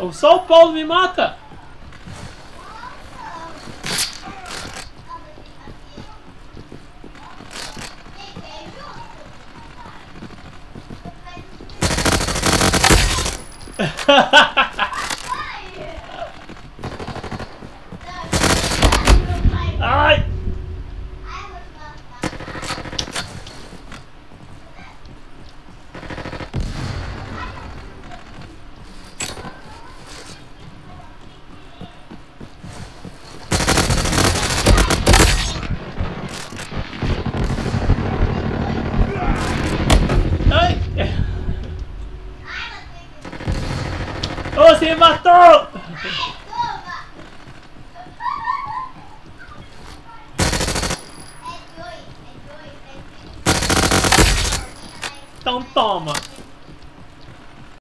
O São Paulo me mata! Ai! Você matou! Então toma!